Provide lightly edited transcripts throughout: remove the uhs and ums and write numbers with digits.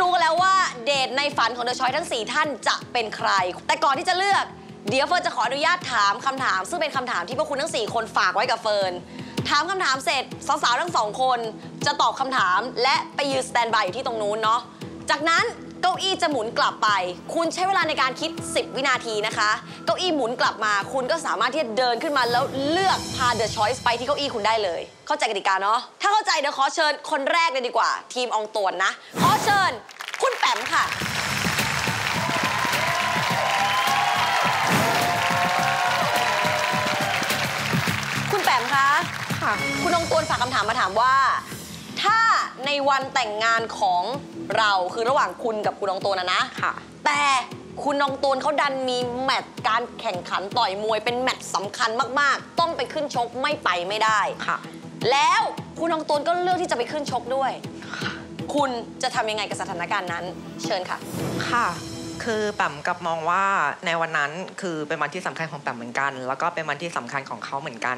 รู้กันแล้วว่าเดทในฝันของ The Choice ทั้ง4ท่านจะเป็นใครแต่ก่อนที่จะเลือกเดี๋ยวเฟิร์นจะขออนุญาตถามคำถามซึ่งเป็นคำถามที่พวกคุณทั้ง4คนฝากไว้กับเฟิร์นถามคำถามเสร็จสาวๆทั้ง2คนจะตอบคำถามและไปยืนสแตนบายอยู่ที่ตรงนู้นเนาะจากนั้นเก้าอี้จะหมุนกลับไปคุณใช้เวลาในการคิด10วินาทีนะคะเก้าอี้หมุนกลับมาคุณก็สามารถที่จะเดินขึ้นมาแล้วเลือกพา The Choice ไปที่เก้าอี้คุณได้เลยเข้าใจกติกาเนาะถ้าเข้าใจเดี๋ยวขอเชิญคนแรกเลยดีกว่าทีมอองตวนนะขอเชิญคุณแปมค่ะคุณแปมคะคุณอองตวนฝากคำถามมาถามว่าถ้าในวันแต่งงานของเราคือระหว่างคุณกับคุณอองตวนนะค่ะแต่คุณอองตวนเขาดันมีแมตช์การแข่งขันต่อยมวยเป็นแมตช์สำคัญมากๆต้องไปขึ้นชกไม่ไปไม่ได้ค่ะแล้วคุณอองตวนก็เลือกที่จะไปขึ้นชกด้วยคุณจะทำยังไงกับสถานการณ์นั้นเชิญค่ะค่ะคือแปมกับมองว่าในวันนั้นคือเป็นวันที่สำคัญของแปมเหมือนกันแล้วก็เป็นวันที่สำคัญของเขาเหมือนกัน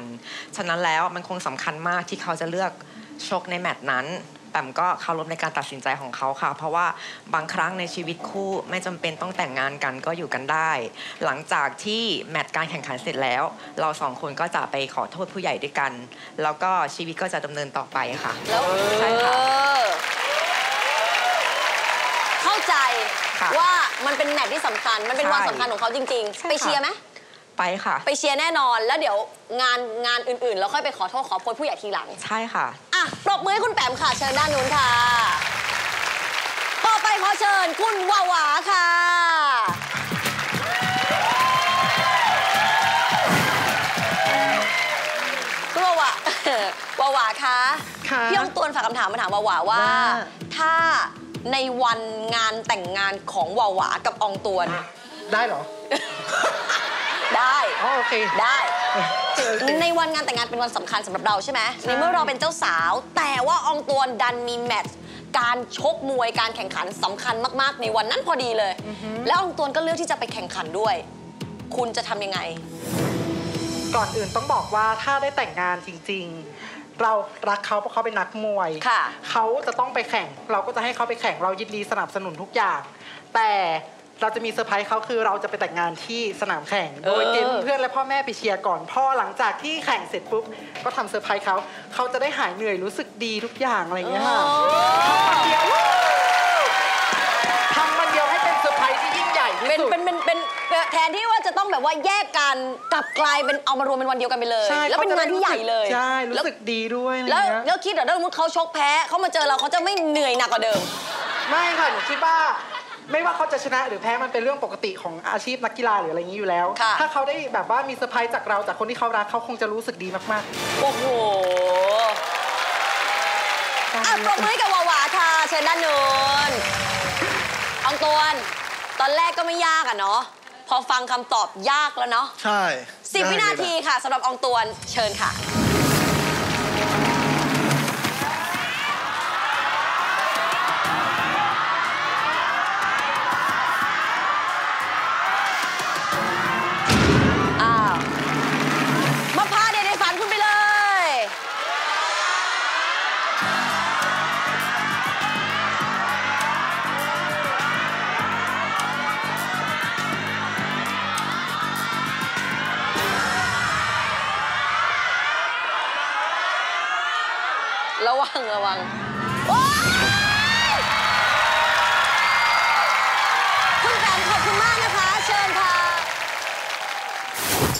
ฉะนั้นแล้วมันคงสำคัญมากที่เขาจะเลือกชกในแมตช์นั้นแปมก็เคารพในการตัดสินใจของเขาค่ะเพราะว่าบางครั้งในชีวิตคู่ไม่จำเป็นต้องแต่งงานกันก็อยู่กันได้หลังจากที่แมตช์การแข่งขันเสร็จแล้วเราสองคนก็จะไปขอโทษผู้ใหญ่ด้วยกันแล้วก็ชีวิตก็จะดำเนินต่อไปค่ะแล้วใช่ค่ะเข้าใจว่ามันเป็นแมตช์ที่สำคัญมันเป็นวันสำคัญของเขาจริงๆไปเชียร์ไหมไปค่ะไปเชียร์แน่นอนแล้วเดี๋ยวงานอื่นๆแล้วค่อยไปขอโทษขอโพยผู้ใหญ่ทีหลังใช่ค่ะอ่ะปรบมือให้คุณแปมค่ะเชิญด้านนู้นค่ะต่อไปขอเชิญคุณวาวาค่ะคุณวาวาวาคะพี่อองตวนฝากคำถามมาถามวาวาว่าถ้าในวันงานแต่งงานของวาวากับอองตวนได้เหรอได้โอเคได้ในวันงานแต่งงานเป็นวันสำคัญสำหรับเราใช่ไหมในเมื่อเราเป็นเจ้าสาวแต่ว่าอองตวนดันมีแมตช์การชกมวยการแข่งขันสำคัญมากๆในวันนั้นพอดีเลยแล้วอองตวนก็เลือกที่จะไปแข่งขันด้วยคุณจะทำยังไงก่อนอื่นต้องบอกว่าถ้าได้แต่งงานจริงๆเรารักเขาเพราะเขาเป็นนักมวยเขาจะต้องไปแข่งเราก็จะให้เขาไปแข่งเรายินดีสนับสนุนทุกอย่างแต่เราจะมีเซอร์ไพรส์เขาคือเราจะไปแต่งงานที่สนามแข่งโดยเกณฑ์เพื่อนและพ่อแม่ไปเชียร์ก่อนพ่อหลังจากที่แข่งเสร็จปุ๊บก็ทำเซอร์ไพรส์เขาจะได้หายเหนื่อยรู้สึกดีทุกอย่างอะไรอย่างเงี้ยค่ะทำมันเดียวให้เป็นเซอร์ไพรส์ที่ยิ่งใหญ่ที่สุดเป็นแทนที่ว่าจะต้องแบบว่าแยกกันกลับกลายเป็นเอามารวมเป็นวันเดียวกันไปเลยแล้วเป็นงานที่ใหญ่เลยใช่รู้สึกดีด้วยแล้วคิดเหรอถ้าสมมติเขาชกแพ้เขามาเจอเราเขาจะไม่เหนื่อยหนักกว่าเดิมไม่ค่ะหนูคิดว่าไม่ว่าเขาจะชนะหรือแพ้มันเป็นเรื่องปกติของอาชีพนักกีฬาหรืออะไรอย่างนี้อยู่แล้วถ้าเขาได้แบบว่ามีเซอร์ไพรส์จากเราจากคนที่เขารักเขาคงจะรู้สึกดีมากๆโอ้โหอ่ะปรบมือกับวาวาค่ะเชิญด้านนู้นอองตวนตอนแรกก็ไม่ยากอ่ะเนาะพอฟังคำตอบยากแล้วเนาะใช่10วินาทีค่ะสำหรับอองตวนเชิญค่ะระวังคุณแปมขอบคุณมากนะคะเชิญค่ะ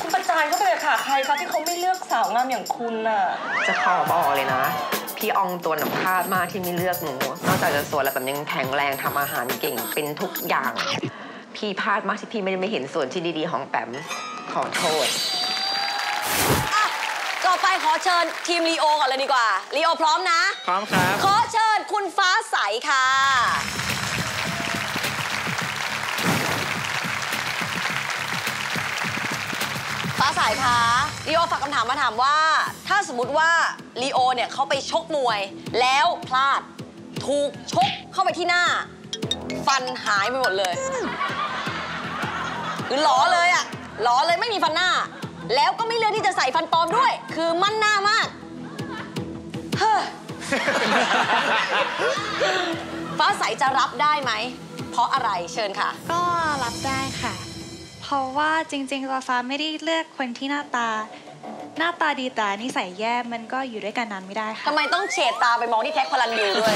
คุณประจานเขาไปเลยค่ะใครคะที่เขาไม่เลือกสาวงามอย่างคุณน่ะจะขอบอกเลยนะพี่อองตัวหนักพลาดมากที่ไม่เลือกหนูนอกจากจะสวยแล้วแบบยังแข็งแรงทำอาหารเก่งเป็นทุกอย่างพี่พลาดมากที่พี่ไม่เห็นส่วนที่ดีๆของแปมขอโทษต่อไปขอเชิญทีมลีโอก่อนเลยดีกว่าลีโอพร้อมนะพร้อมครับขอเชิญคุณฟ้าใสค่ะฟ้าใสคะลีโอฝากคำถามมาถามว่าถ้าสมมติว่าลีโอเนี่ยเขาไปชกมวยแล้วพลาดถูกชกเข้าไปที่หน้าฟันหายไปหมดเลยคือหลอเลยอะหลอเลยไม่มีฟันหน้าแล้วก็ไม่เลือกที่จะใส่ฟันปลอมด้วยคือมั่นหน้ามากเฮ้อ ฟ้าใสจะรับได้ไหมเพราะอะไรเชิญค่ะก็รับได้ค่ะเพราะว่าจริงๆฟ้าไม่ได้เลือกคนที่หน้าตาดีแต่นิสัยแย่มันก็อยู่ด้วยกันนานไม่ได้ค่ะทำไมต้องเฉดตาไปมองที่แท็กพลันยูด้วย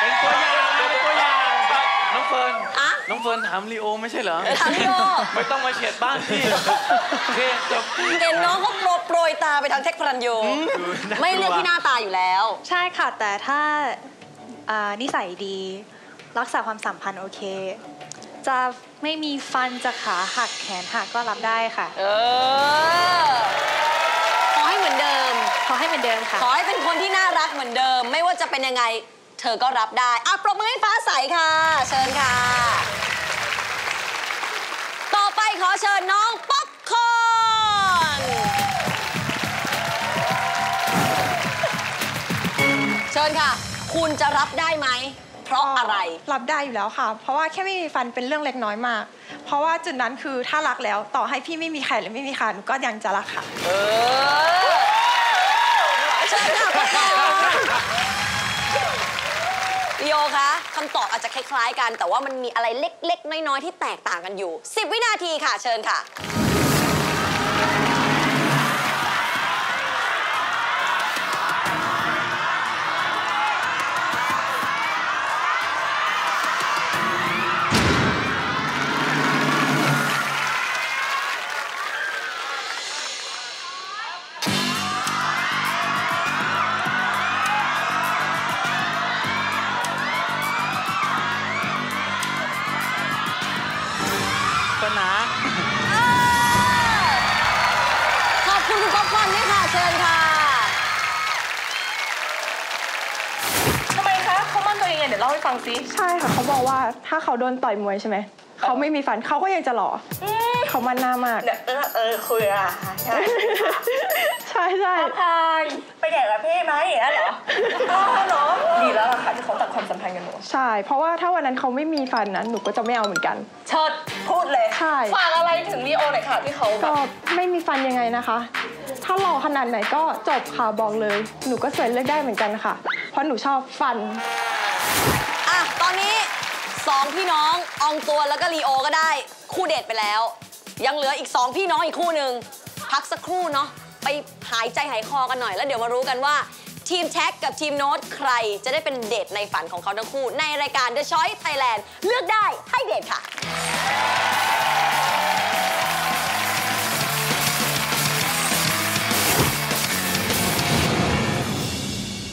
เป็นตัวอย่างเป็นตัวอย่างน้องเฟิร์นน้องเฟิร์นถามลีโอไม่ใช่เหรอถามลีโอไม่ต้องมาเฉดบ้านพี่โอเคจบเห็นน้องเขาโปรยตาไปทางแท็กพลันยูไม่เลือกที่หน้าตาอยู่แล้วใช่ค่ะแต่ถ้านิสัยดีรักษาความสัมพันธ์โอเคจะไม่มีฟันจะขาหักแขนหักก็รับได้ค่ะขอให้เหมือนเดิมขอให้เหมือนเดิมค่ะขอให้เป็นคนที่น่ารักเหมือนเดิมไม่ว่าจะเป็นยังไงเธอก็รับได้ปรบมือให้ฟ้าใสค่ะเชิญค่ะต่อไปขอเชิญน้องป๊อปคอร์นเชิญค่ะคุณจะรับได้ไหมเพราะอะไรรับได้อยู่แล้วค่ะเพราะว่าแค่ไม่มีฟันเป็นเรื่องเล็กน้อยมากเพราะว่าจุดนั้นคือถ้ารักแล้วต่อให้พี่ไม่มีแขนหรือไม่มีขาก็ยังจะรักค่ะใช่ค่ะพี่โยคะคำตอบอาจจะคล้ายๆกันแต่ว่ามันมีอะไรเล็กๆน้อยๆที่แตกต่างกันอยู่10วินาทีค่ะเชิญค่ะขอบคุณคุณป๊อปคอร์นด้วยค่ะเชิญค่ะทำไมคะเขามั่นตัวเองเดี๋ยวเล่าให้ฟังซิใช่ค่ะเขาบอกว่าถ้าเขาโดนต่อยมวยใช่ไหมเขาไม่มีฟันเขาก็ยังจะหล่อเขามั่นหน้ามากคุยอะใช่ใช่ใช่ไปแดกกับพี่ไหมอะไรเหรอหรอดีแล้วล่ะค่ะที่เขาตัดความสัมพันธ์กันหนูใช่เพราะว่าถ้าวันนั้นเขาไม่มีฟันนั้นหนูก็จะไม่เอาเหมือนกันเชิดพูดเลยใช่ฝากอะไรถึงลีโอหน่อยค่ะที่เขาก็ไม่มีฟันยังไงนะคะถ้าหล่อขนาดไหนก็จบค่ะบอกเลยหนูก็สวยเลือกได้เหมือนกันค่ะเพราะหนูชอบฟันตอนนี้2พี่น้องอองตัวแล้วก็ลีโอก็ได้คู่เดทไปแล้วยังเหลืออีก2พี่น้องอีกคู่หนึ่งพักสักครู่เนาะไปหายใจหายคอกันหน่อยแล้วเดี๋ยวมารู้กันว่าทีมแท็กกับทีมโน้ตใครจะได้เป็นเดทในฝันของเขาทั้งคู่ในรายการ The Choice Thailand เลือกได้ให้เดทค่ะ